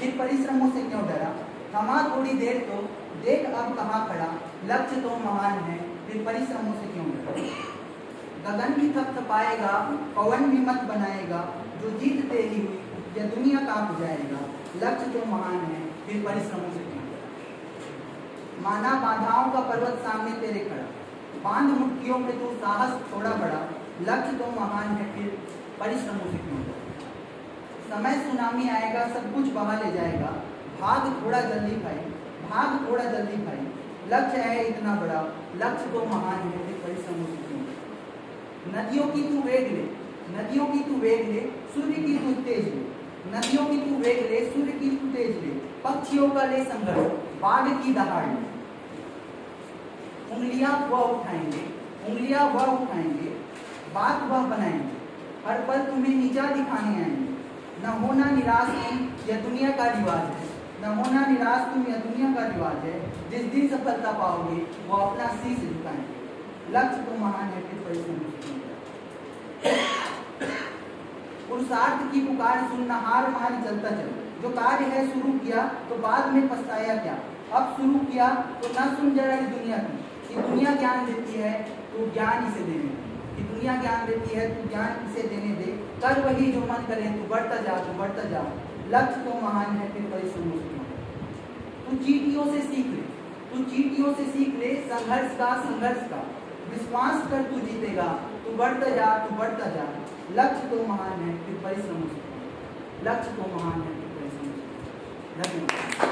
फिर परिश्रमों से क्यों डरा, थमा थोड़ी देर तो देख अब कहाँ खड़ा, लक्ष्य तो महान है फिर परिश्रमों से क्यों डरा। गगन भी थपथपाएगा पवन भी मत बनाएगा, जो जीतते ही या दुनिया कांप जाएगा, लक्ष्य तो महान है फिर परिश्रमों से क्यों डरा। माना बाधाओं का पर्वत सामने तेरे खड़ा, बांध मुट्ठियों में तू साहस थोड़ा बड़ा, लक्ष्य तो महान है फिर परिश्रमों से क्यों डरा। समय सुनामी आएगा सब कुछ बहा ले जाएगा, भाग थोड़ा जल्दी भाई, भाग थोड़ा जल्दी भाई, लक्ष्य है इतना बड़ा, लक्ष्य तो महान है फिर परिश्रमों से क्यों डरा। नदियों की तू वेग ले, नदियों की तू वेग ले, सूर्य की तू तेज ले, नदियों की तू वेग ले, सूर्य की तू तेज ले, पक्षियों का ले संघर्ष, बाढ़ की दहाड़ ले। उंगलियां वह उठाएंगे, उंगलियां वह उठाएंगे, बात वह बनाएंगे, हर पल तुम्हें नीचा दिखाने आएंगे, न होना निराश तुम यह दुनिया का रिवाज है, न होना निराश तुम यह दुनिया का रिवाज है, जिस दिन सफलता पाओगे वह अपना शीश झुकाएंगे, लक्ष्य तो महान है फिर परिश्रम। पुरुषार्थ की पुकार सुनना हार मान चलता चल, जो कार्य है शुरू किया तो बाद में पछताया क्या, अब शुरू किया तो ना सुन जरा इस दुनिया की, कि दुनिया ज्ञान देती है तो ज्ञान इसे देने दे, कि दुनिया ज्ञान देती है तो ज्ञान इसे देने दे, कर वही जो मन करे तो बढ़ता जा, तो बढ़ता जा, लक्ष्य तो महान है फिर परिश्रम। तू चीटियों से सीख ले, तू चीटियों से सीख ले, संघर्ष का, संघर्ष का विश्वास कर, तू जीतेगा, तू बढ़ता जा, तू बढ़ता जा, लक्ष्य तो महान है फिर परिश्रम, लक्ष्य तो महान है फिर परिश्रम। धन्यवाद।